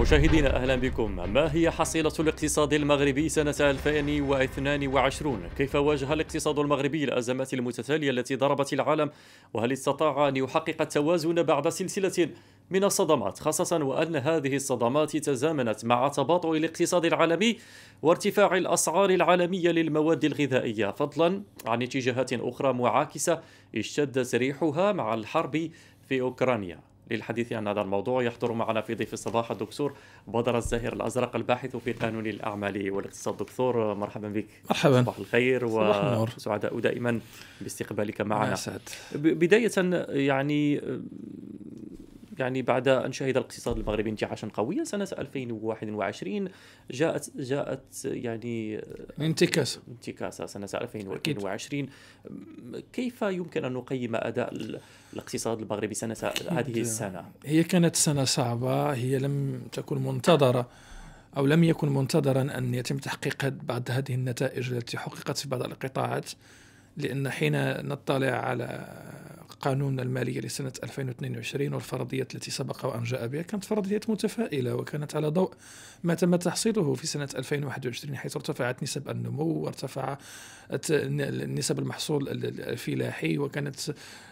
مشاهدينا أهلا بكم. ما هي حصيلة الاقتصاد المغربي سنة 2022؟ كيف واجه الاقتصاد المغربي الأزمات المتتالية التي ضربت العالم؟ وهل استطاع أن يحقق التوازن بعد سلسلة من الصدمات، خاصة وأن هذه الصدمات تزامنت مع تباطؤ الاقتصاد العالمي وارتفاع الأسعار العالمية للمواد الغذائية، فضلا عن اتجاهات أخرى معاكسة اشتدت ريحها مع الحرب في أوكرانيا. للحديث عن هذا الموضوع يحضر معنا في ضيف الصباح الدكتور بدر الزاهر الأزرق، الباحث في قانون الأعمال والاقتصاد. دكتور مرحبا بك. مرحبا. صباح الخير وسعداء دائما باستقبالك معنا. بداية يعني بعد أن شهد الاقتصاد المغربي انتعاشا قويا سنة 2021 جاءت يعني انتكاسة سنة 2022. كيف يمكن أن نقيم أداء الاقتصاد المغربي سنة هذه السنة؟ هي كانت سنة صعبة، هي لم تكن منتظرة أو لم يكن منتظرا أن يتم تحقيق بعض هذه النتائج التي حققت في بعض القطاعات، لأن حين نطلع على قانون المالية لسنة 2022 والفرضيات التي سبق وأن جاء بها كانت فرضيات متفائلة، وكانت على ضوء ما تم تحصيله في سنة 2021، حيث ارتفعت نسب النمو وارتفعت نسب المحصول الفلاحي، وكانت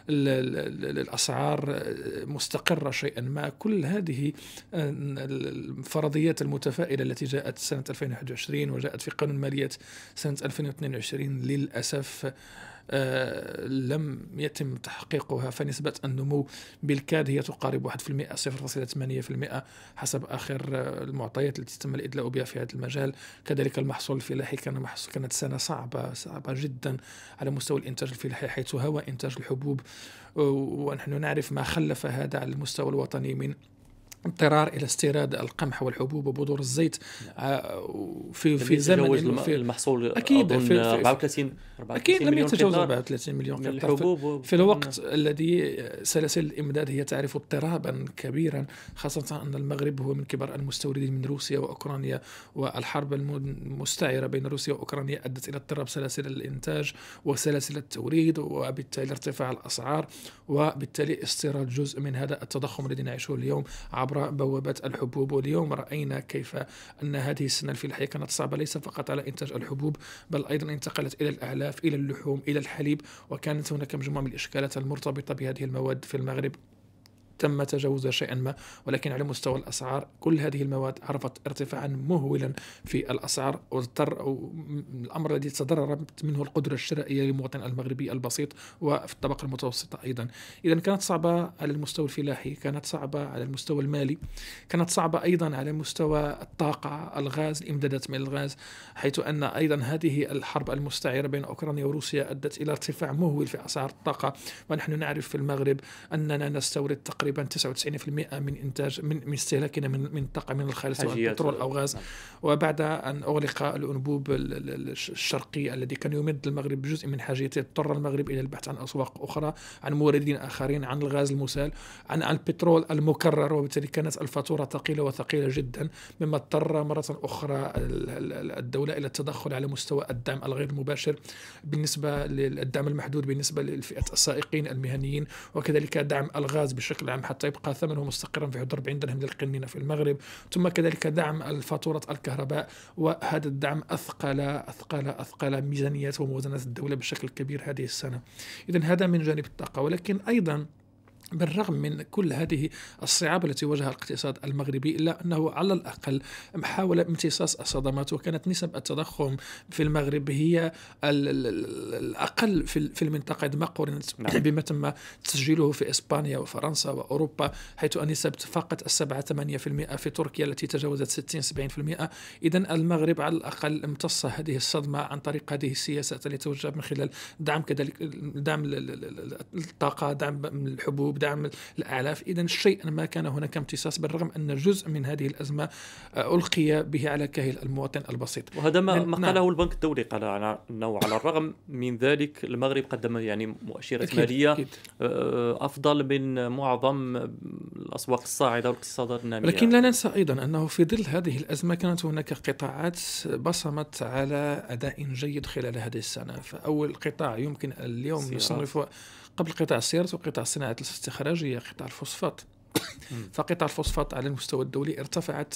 الأسعار مستقرة شيئا ما. كل هذه الفرضيات المتفائلة التي جاءت سنة 2021 وجاءت في قانون مالية سنة 2022 للأسف لم يتم تحقيقها، فنسبة النمو بالكاد هي تقارب 1%، 0.8% حسب آخر المعطيات التي تم الإدلاء بها في هذا المجال. كذلك المحصول الفلاحي كانت سنة صعبة جدا على مستوى الإنتاج الفلاحي، حيث هوى إنتاج الحبوب، ونحن نعرف ما خلف هذا على المستوى الوطني من اضطرار الى استيراد القمح والحبوب وبذور الزيت في زمن في المحصول اكيد 34 اكيد لم يتجاوز 34 مليون قطعه في الوقت الذي سلاسل الامداد هي تعرف اضطرابا كبيرا، خاصه ان المغرب هو من كبار المستوردين من روسيا واوكرانيا، والحرب المستعره بين روسيا واوكرانيا ادت الى اضطراب سلاسل الانتاج وسلاسل التوريد، وبالتالي ارتفاع الاسعار، وبالتالي استيراد جزء من هذا التضخم الذي نعيشه اليوم عبر بوابات الحبوب. واليوم رأينا كيف أن هذه السنة الفلاحية كانت صعبة ليس فقط على إنتاج الحبوب، بل أيضا انتقلت إلى الأعلاف، إلى اللحوم، إلى الحليب، وكانت هناك مجموعة من الإشكالات المرتبطة بهذه المواد في المغرب تم تجاوزها شيئا ما، ولكن على مستوى الأسعار كل هذه المواد عرفت ارتفاعا مهولا في الأسعار، والأمر الذي تضررت منه القدرة الشرائية للمواطن المغربي البسيط وفي الطبقة المتوسطة أيضا. إذا كانت صعبة على المستوى الفلاحي، كانت صعبة على المستوى المالي، كانت صعبة أيضا على مستوى الطاقة، الغاز، الإمدادات من الغاز، حيث أن أيضا هذه الحرب المستعرة بين أوكرانيا وروسيا أدت إلى ارتفاع مهول في أسعار الطاقة، ونحن نعرف في المغرب أننا نستورد تقريبا 99% من انتاج من استهلاكنا من الطاقه من الخالص، بترول او غاز. وبعد ان اغلق الانبوب الشرقي الذي كان يمد المغرب بجزء من حاجيته، اضطر المغرب الى البحث عن اسواق اخرى، عن موردين اخرين، عن الغاز المسال، عن البترول المكرر، وبالتالي كانت الفاتوره ثقيله جدا، مما اضطر مره اخرى الدوله الى التدخل على مستوى الدعم الغير مباشر بالنسبه للدعم المحدود بالنسبه لفئه السائقين المهنيين، وكذلك دعم الغاز بشكل العام حتى يبقى ثمنه مستقرا في حدود 40 درهم للقنينة في المغرب، ثم كذلك دعم الفاتورة الكهرباء، وهذا الدعم أثقل ميزانيات وموازنات الدولة بشكل كبير هذه السنة. إذن هذا من جانب الطاقة. ولكن أيضا بالرغم من كل هذه الصعاب التي واجهها الاقتصاد المغربي، إلا أنه على الأقل حاول امتصاص الصدمات، وكانت نسب التضخم في المغرب هي الأقل في المنطقة عندما قورنت بما تم تسجيله في إسبانيا وفرنسا وأوروبا، حيث النسب فاقت 7-8%، في تركيا التي تجاوزت 60-70%. إذن المغرب على الأقل امتص هذه الصدمة عن طريق هذه السياسات التي توجه من خلال دعم، كذلك دعم الطاقة، دعم الحبوب، دعم الأعلاف. إذا شيئا ما كان هناك امتصاص، بالرغم أن جزء من هذه الأزمة ألقي به على كاهل المواطن البسيط. وهذا ما قاله البنك الدولي، قال أنه على الرغم من ذلك المغرب قدم مؤشرات مالية أفضل من معظم الأسواق الصاعدة والاقتصادات النامية. لكن لا ننسى أيضا أنه في ظل هذه الأزمة كانت هناك قطاعات بصمت على أداء جيد خلال هذه السنة. فأول قطاع يمكن اليوم نصنفه قبل قطاع السيارات وقطاع الصناعات الاستخراجية قطاع الفوسفات. فقطاع الفوسفات على المستوى الدولي ارتفعت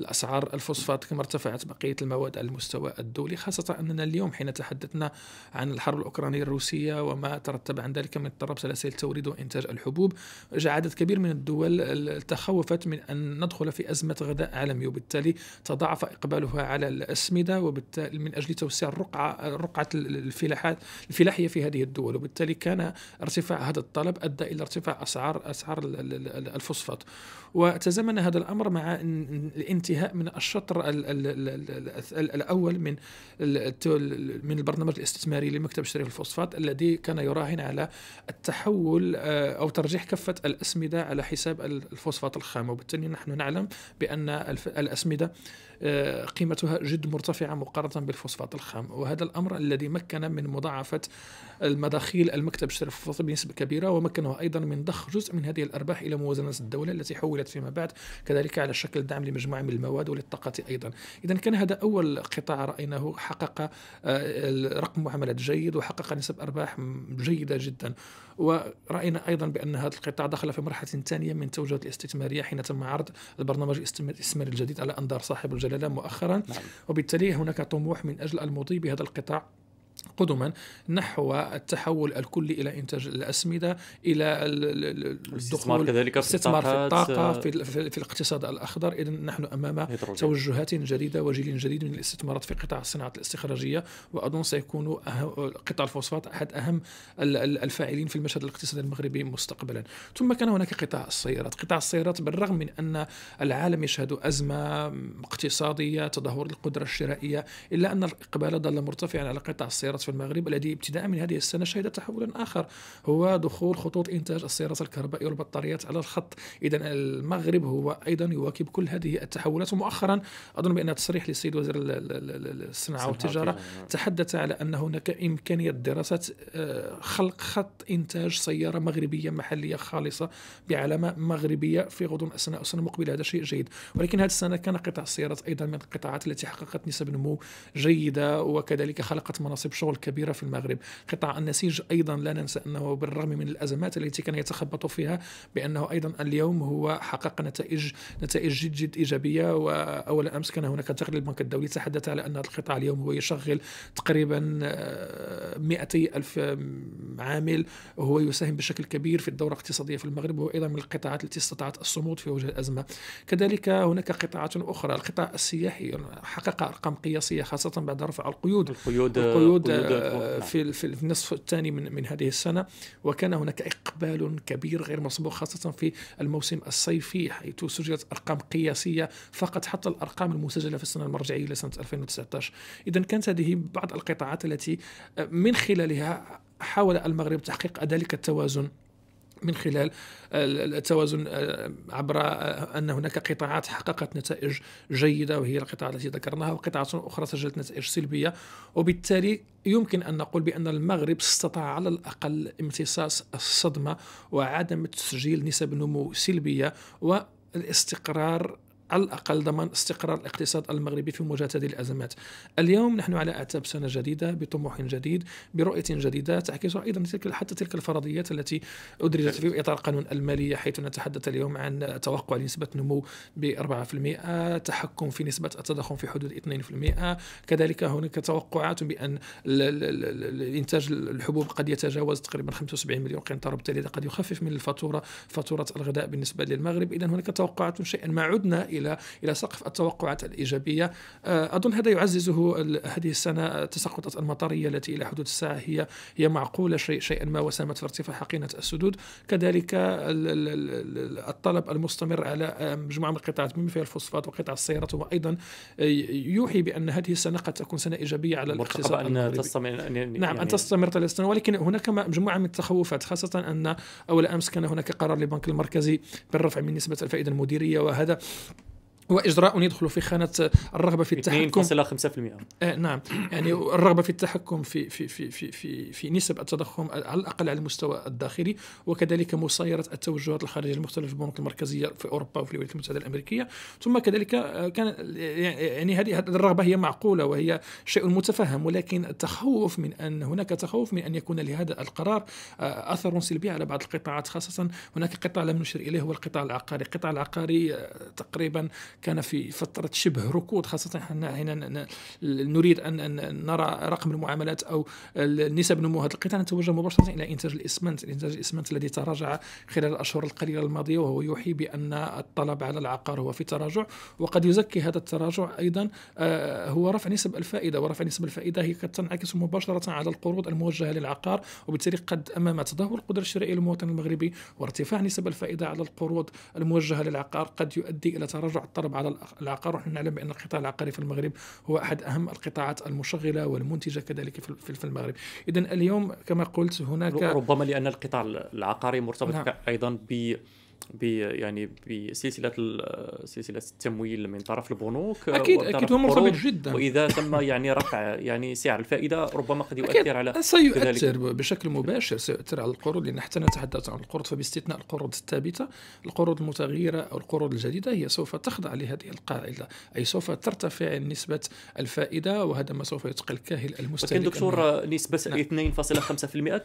الأسعار الفوسفات كما ارتفعت بقية المواد على المستوى الدولي، خاصة أننا اليوم حين تحدثنا عن الحرب الأوكرانية الروسية وما ترتب عن ذلك من اضطراب سلاسل التوريد وإنتاج الحبوب، جاء عدد كبير من الدول تخوفت من أن ندخل في أزمة غذاء عالمي، وبالتالي تضاعف إقبالها على الأسمدة، وبالتالي من أجل توسيع رقعة الفلاحية في هذه الدول، وبالتالي كان ارتفاع هذا الطلب أدى إلى ارتفاع أسعار الفوسفات. وتزامن هذا الأمر مع الانتهاء من الشطر الأول من البرنامج الاستثماري لمكتب شريف الفوسفات الذي كان يراهن على التحول أو ترجيح كفة الأسمدة على حساب الفوسفات الخام، وبالتالي نحن نعلم بأن الأسمدة قيمتها جد مرتفعة مقارنة بالفوسفات الخام، وهذا الأمر الذي مكن من مضاعفة المداخيل المكتب الشريف الفوسفات بنسبة كبيرة، ومكنه أيضا من ضخ جزء من هذه الأرباح إلى موازنة الدولة التي حولت فيما بعد كذلك على شكل دعم لمجموعة من المواد وللطاقة أيضا. إذا كان هذا أول قطاع رأيناه حقق رقم معاملات جيد وحقق نسب أرباح جيدة جدا، ورأينا أيضا بأن هذا القطاع دخل في مرحلة ثانية من التوجهات الاستثمارية حين تم عرض البرنامج الاستثماري الجديد على أنظار صاحب الجلالة مؤخرا، وبالتالي هناك طموح من أجل المضي بهذا القطاع قدما نحو التحول الكلي إلى إنتاج الأسمدة، إلى الدخول كذلك استثمار في الطاقة، في الاقتصاد الأخضر. إذا نحن أمام توجهات جديدة وجيل جديد من الاستثمارات في قطاع الصناعة الاستخراجية، وأظن سيكون قطاع الفوسفات أحد أهم الفاعلين في المشهد الاقتصادي المغربي مستقبلا. ثم كان هناك قطاع السيارات. قطاع السيارات بالرغم من أن العالم يشهد أزمة اقتصادية، تدهور القدرة الشرائية، إلا أن الإقبال ظل مرتفعا على قطاع السيارات في المغرب الذي ابتداء من هذه السنة شهد تحولا آخر، هو دخول خطوط إنتاج السيارات الكهربائية والبطاريات على الخط. إذا المغرب هو أيضا يواكب كل هذه التحولات، ومؤخرا أظن بأن تصريح للسيد وزير الصناعة والتجارة تحدث على أن هناك إمكانية دراسة خلق خط إنتاج سيارة مغربية محلية خالصة بعلامة مغربية في غضون السنة المقبلة. هذا شيء جيد، ولكن هذه السنة كان قطاع السيارات أيضا من القطاعات التي حققت نسب نمو جيدة وكذلك خلقت مناصب شغل كبيرة في المغرب. قطاع النسيج أيضا لا ننسى أنه بالرغم من الأزمات التي كان يتخبط فيها، بأنه أيضا اليوم هو حقق نتائج جد إيجابية. وأول أمس كان هناك تقرير البنك الدولي تحدث على أن القطاع اليوم هو يشغل تقريبا 200,000 عامل، وهو يساهم بشكل كبير في الدورة الاقتصادية في المغرب، وهو أيضا من القطاعات التي استطاعت الصمود في وجه الأزمة. كذلك هناك قطاعات أخرى. القطاع السياحي حقق أرقام قياسية خاصة بعد رفع القيود في النصف الثاني من هذه السنة، وكان هناك إقبال كبير غير مسبوق خاصة في الموسم الصيفي، حيث سجلت أرقام قياسية فقط حتى الأرقام المسجلة في السنة المرجعية لسنة 2019. إذن كانت هذه بعض القطاعات التي من خلالها حاول المغرب تحقيق ذلك التوازن، من خلال التوازن عبر أن هناك قطاعات حققت نتائج جيدة وهي القطاع التي ذكرناها، وقطاعات أخرى سجلت نتائج سلبية. وبالتالي يمكن أن نقول بأن المغرب استطاع على الأقل امتصاص الصدمة وعدم تسجيل نسب نمو سلبية، والاستقرار على الأقل ضمان استقرار الاقتصاد المغربي في مواجهة هذه الأزمات. اليوم نحن على أعتاب سنة جديدة بطموح جديد، برؤية جديدة تعكس أيضا حتى تلك الفرضيات التي أدرجت في إطار قانون المالية، حيث نتحدث اليوم عن توقع لنسبة نمو ب4%، تحكم في نسبة التضخم في حدود 2%، كذلك هناك توقعات بأن الإنتاج الحبوب قد يتجاوز تقريبا 75 مليون قنطار، وبالتالي قد يخفف من فاتورة الغذاء بالنسبة للمغرب. إذا هناك توقعات شيئا ما عدنا إلى سقف التوقعات الإيجابية. أظن هذا يعززه هذه السنة. تساقطات المطرية التي إلى حدود الساعة هي معقولة شيئا ما، وساهمت في ارتفاع حقينة السدود. كذلك الطلب المستمر على مجموعة من القطاعات من فيها الفوسفات وقطاع السيارات هو أيضا يوحي بأن هذه السنة قد تكون سنة إيجابية على الاقتصاد. أن تستمر 3 سنوات، ولكن هناك مجموعة من التخوفات، خاصة أن أول أمس كان هناك قرار للبنك المركزي بالرفع من نسبة الفائدة المديرية، وهذا وإجراء يدخل في خانة الرغبة في التحكم 2.5%. نعم، يعني الرغبة في التحكم في في في في في في نسب التضخم على الأقل على المستوى الداخلي، وكذلك مسايرة التوجهات الخارجية المختلفة في البنوك المركزية في أوروبا وفي الولايات المتحدة الأمريكية. ثم كذلك كان يعني هذه الرغبة هي معقولة وهي شيء متفهم، ولكن التخوف من أن هناك تخوف من أن يكون لهذا القرار أثر سلبي على بعض القطاعات، خاصة هناك قطاع لم نشر إليه هو القطاع العقاري. القطاع العقاري تقريبا كان في فترة شبه ركود، خاصة حين نريد أن نرى رقم المعاملات أو نسب نمو هذا القطاع نتوجه مباشرة إلى إنتاج الإسمنت. إنتاج الإسمنت الذي تراجع خلال الأشهر القليلة الماضية، وهو يوحي بأن الطلب على العقار هو في تراجع، وقد يزكي هذا التراجع أيضا هو رفع نسب الفائدة، ورفع نسب الفائدة هي قد تنعكس مباشرة على القروض الموجهة للعقار، وبالتالي قد أمام تدهور القدرة الشرائية للمواطن المغربي وارتفاع نسب الفائدة على القروض الموجهة للعقار قد يؤدي إلى تراجع الطلب على العقار. ونحن نعلم بأن القطاع العقاري في المغرب هو أحد أهم القطاعات المشغلة والمنتجة كذلك في المغرب. إذن اليوم كما قلت هناك ربما لأن القطاع العقاري مرتبط أيضا يعني بسلسلة التمويل من طرف البنوك، اكيد هو مرتبط جدا، واذا تم يعني رفع يعني سعر الفائده ربما قد يؤثر على سيؤثر بشكل مباشر، سيؤثر على القروض، لان حتى نتحدث عن القروض فباستثناء القروض الثابته، القروض المتغيره او القروض الجديده هي سوف تخضع لهذه القاعده، اي سوف ترتفع نسبه الفائده، وهذا ما سوف يتقل كاهل المستهلك. لكن دكتور نسبه 2.5%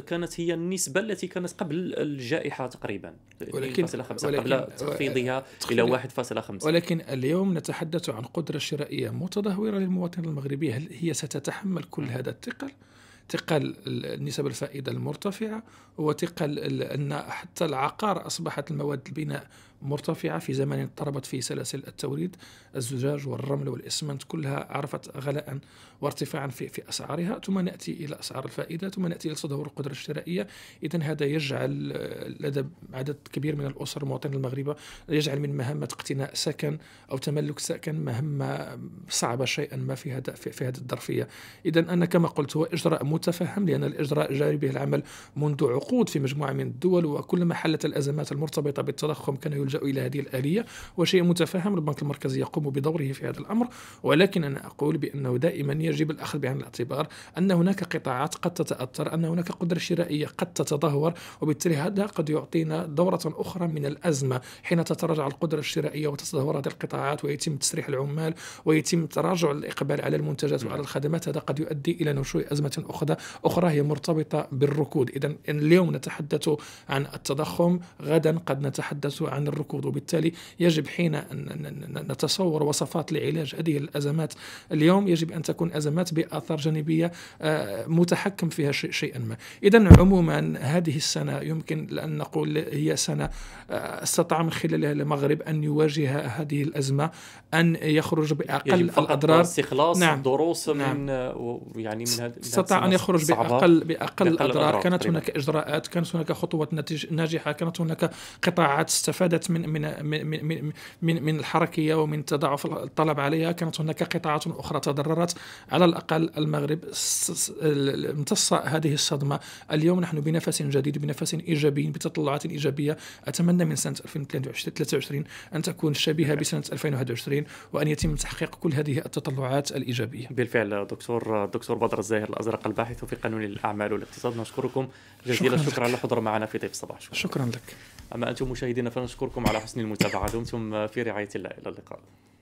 كانت هي النسبه التي كانت قبل الجائحه تقريبا، ولكن قبل تخفيضها إلى 1.5. ولكن اليوم نتحدث عن قدرة شرائية متدهورة للمواطن المغربي، هل هي ستتحمل كل هذا الثقل؟ ثقل نسب الفائدة المرتفعة، وثقل أن حتى العقار أصبحت المواد البناء مرتفعة في زمن اضطربت فيه سلاسل التوريد، الزجاج والرمل والإسمنت كلها عرفت غلاء وارتفاعا في أسعارها، ثم نأتي إلى أسعار الفائدة، ثم نأتي إلى تدهور القدرة الشرائية. إذن هذا يجعل لدى عدد كبير من الأسر المواطنين المغربية يجعل من مهمة اقتناء سكن أو تملك سكن مهمة صعبة شيئا ما في هذه الظرفية. إذن أنا كما قلت هو إجراء متفهم، لأن الإجراء جاري به العمل منذ عقود في مجموعة من الدول، وكلما حلت الأزمات المرتبطة بالتضخم كان يلجأ إلى هذه الآلية، وشيء متفهم. البنك المركزي يقوم بدوره في هذا الأمر، ولكن أنا أقول بأنه دائما يجب الأخذ بعين الاعتبار أن هناك قطاعات قد تتأثر، أن هناك قدرة شرائية قد تتدهور، وبالتالي هذا قد يعطينا دورة أخرى من الأزمة حين تتراجع القدرة الشرائية وتتدهور هذه القطاعات ويتم تسريح العمال ويتم تراجع الإقبال على المنتجات وعلى الخدمات، هذا قد يؤدي إلى نشوء أزمة أخرى هي مرتبطة بالركود. إذن اليوم نتحدث عن التضخم، غدا قد نتحدث عن الركود، وبالتالي يجب حين أن نتصور وصفات لعلاج هذه الأزمات اليوم يجب أن تكون أزمات بآثار جانبية متحكم فيها شيئا ما. إذن عموما هذه السنة يمكن أن نقول هي سنة استطاع من خلالها المغرب أن يواجه هذه الأزمة، أن يخرج بأقل الأضرار، استخلاص الدروس من يعني من استطاع أن يخرج بأقل الأضرار. كانت هناك إجراءات، كانت هناك خطوات ناجحة، كانت هناك قطاعات استفادت من الحركية ومن تضاعف الطلب عليها، كانت هناك قطاعات أخرى تضررت. على الأقل المغرب امتص هذه الصدمة. اليوم نحن بنفس جديد، بنفس إيجابي، بتطلعات إيجابية. أتمنى من سنة 2023 أن تكون شبيهة بسنة 2021، وأن يتم تحقيق كل هذه التطلعات الإيجابية. بالفعل دكتور بدر الزاهر الأزرق، الباحث في قانون الأعمال والاقتصاد، نشكركم جزيلا الشكر على الحضور معنا في طيب الصباح. شكرا لك. أما أنتم مشاهدينا فنشكركم على حسن المتابعة، دمتم في رعاية الله، إلى اللقاء.